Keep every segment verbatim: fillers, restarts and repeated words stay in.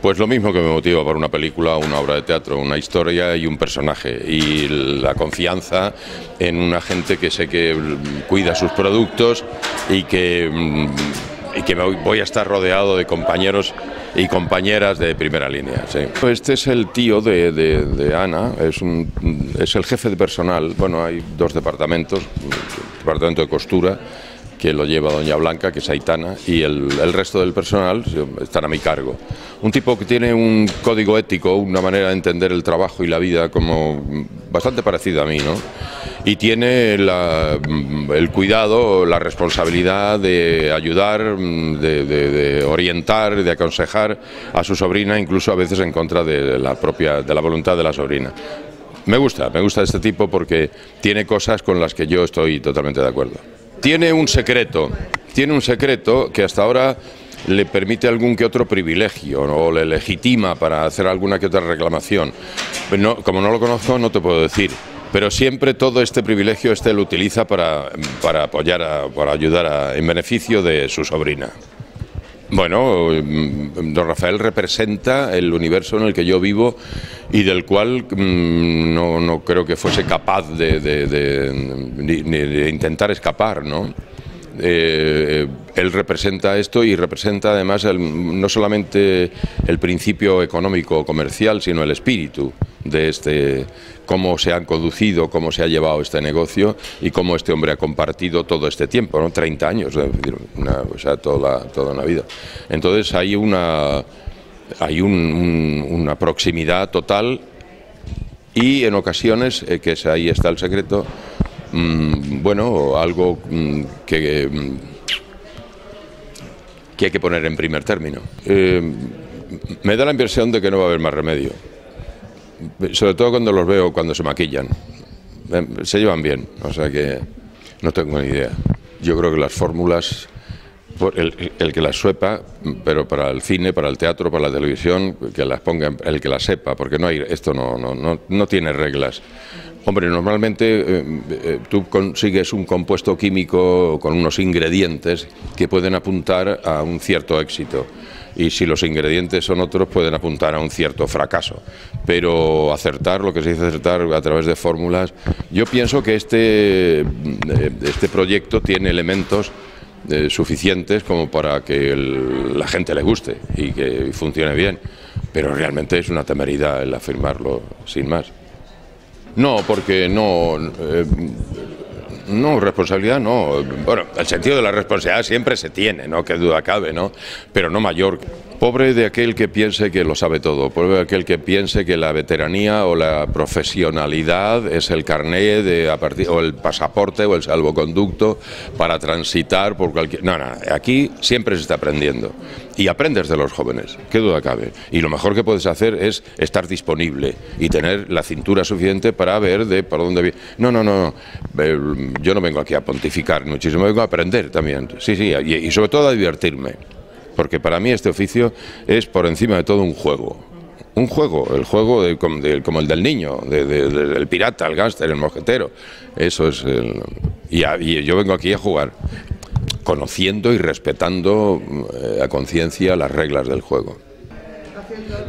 Pues lo mismo que me motiva para una película, una obra de teatro, una historia y un personaje. Y la confianza en una gente que sé que cuida sus productos y que, y que voy a estar rodeado de compañeros y compañeras de primera línea, sí. Este es el tío de, de, de Ana, es, un, es el jefe de personal. Bueno, hay dos departamentos, el departamento de costura, que lo lleva Doña Blanca, que es Aitana, y el, el resto del personal están a mi cargo. Un tipo que tiene un código ético, una manera de entender el trabajo y la vida como bastante parecida a mí, ¿no? Y tiene la, el cuidado, la responsabilidad de ayudar, de, de, de orientar, de aconsejar a su sobrina, incluso a veces en contra de la propia, de la voluntad de la sobrina. Me gusta, me gusta este tipo porque tiene cosas con las que yo estoy totalmente de acuerdo. Tiene un secreto, tiene un secreto que hasta ahora le permite algún que otro privilegio, ¿no? O le legitima para hacer alguna que otra reclamación. No, como no lo conozco, no te puedo decir, pero siempre todo este privilegio este lo utiliza para, para apoyar, a, para ayudar a, en beneficio de su sobrina. Bueno, don Rafael representa el universo en el que yo vivo y del cual mmm, no, no creo que fuese capaz de, de, de, de, de intentar escapar, ¿no? Eh, él representa esto y representa además el, no solamente el principio económico o comercial, sino el espíritu de este, cómo se han conducido, cómo se ha llevado este negocio y cómo este hombre ha compartido todo este tiempo, ¿no? treinta años, una, o sea, toda, toda una vida. Entonces hay una, hay un, un, una proximidad total y en ocasiones, eh, que es, ahí está el secreto, mmm, bueno, algo mmm, que, mmm, que hay que poner en primer término. Eh, me da la impresión de que no va a haber más remedio. Sobre todo cuando los veo, cuando se maquillan, se llevan bien, o sea que no tengo ni idea. Yo creo que las fórmulas, el, el que las sepa, pero para el cine, para el teatro, para la televisión, que las ponga el que las sepa, porque no hay, esto no, no, no, no tiene reglas. Hombre, normalmente eh, eh, tú consigues un compuesto químico con unos ingredientes que pueden apuntar a un cierto éxito. Y si los ingredientes son otros, pueden apuntar a un cierto fracaso. Pero acertar, lo que se dice acertar a través de fórmulas, yo pienso que este, este proyecto tiene elementos eh, suficientes como para que el, la gente le guste y que funcione bien. Pero realmente es una temeridad el afirmarlo sin más. No, porque no... Eh, No, responsabilidad no. Bueno, el sentido de la responsabilidad siempre se tiene, ¿no? Qué duda cabe, ¿no? Pero no mayor. Pobre de aquel que piense que lo sabe todo. Pobre de aquel que piense que la veteranía o la profesionalidad es el carné de, a partir, o el pasaporte o el salvoconducto para transitar por cualquier... No, no, aquí siempre se está aprendiendo. Y aprendes de los jóvenes, qué duda cabe. Y lo mejor que puedes hacer es estar disponible y tener la cintura suficiente para ver de para dónde viene. No, no, no, no. Yo no vengo aquí a pontificar muchísimo, vengo a aprender también. Sí, sí, y, y sobre todo a divertirme. Porque para mí este oficio es por encima de todo un juego. Un juego, el juego de, como, de, como el del niño, de, de, de, del pirata, el gángster, el mosquetero. Eso es el... Y, a, y yo vengo aquí a jugar, conociendo y respetando eh, a conciencia las reglas del juego.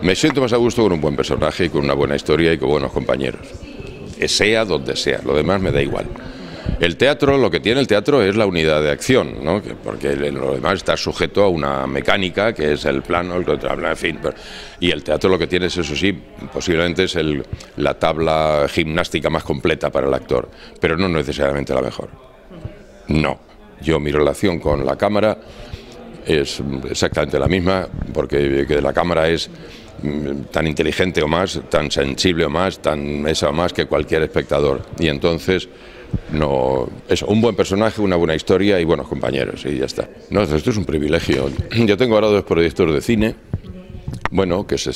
Me siento más a gusto con un buen personaje y con una buena historia y con buenos compañeros. Sea donde sea, lo demás me da igual. El teatro, lo que tiene el teatro es la unidad de acción, ¿no? Porque lo demás está sujeto a una mecánica que es el plano, el contraplano, en fin. Pero, y el teatro lo que tiene es, eso sí, posiblemente es el, la tabla gimnástica más completa para el actor, pero no necesariamente la mejor. No, yo mi relación con la cámara es exactamente la misma, porque que la cámara es tan inteligente o más, tan sensible o más, tan esa o más que cualquier espectador. Y entonces... No, eso, un buen personaje, una buena historia y buenos compañeros, y ya está. No, esto es un privilegio. Yo tengo ahora dos proyectos de cine, bueno, que se,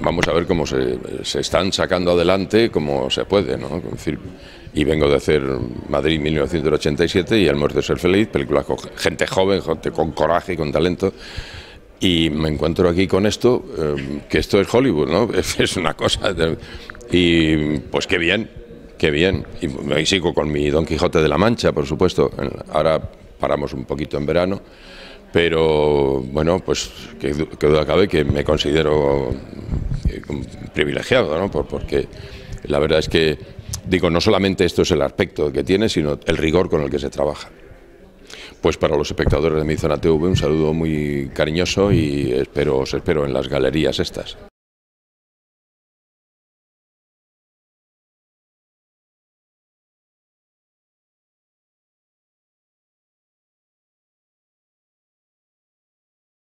vamos a ver cómo se, se están sacando adelante, como se puede, ¿no? Es decir, y vengo de hacer Madrid mil novecientos ochenta y siete y El Morte de Ser Feliz, películas con gente joven, gente con coraje y con talento. Y me encuentro aquí con esto, eh, que esto es Hollywood, ¿no? Es una cosa... De, y pues qué bien. Qué bien, y, y sigo con mi Don Quijote de la Mancha, por supuesto. Ahora paramos un poquito en verano, pero bueno, pues que duda cabe que me considero privilegiado, ¿no? Porque la verdad es que, digo, no solamente esto es el aspecto que tiene, sino el rigor con el que se trabaja. Pues para los espectadores de Mi Zona T V un saludo muy cariñoso y espero, os espero en las galerías estas.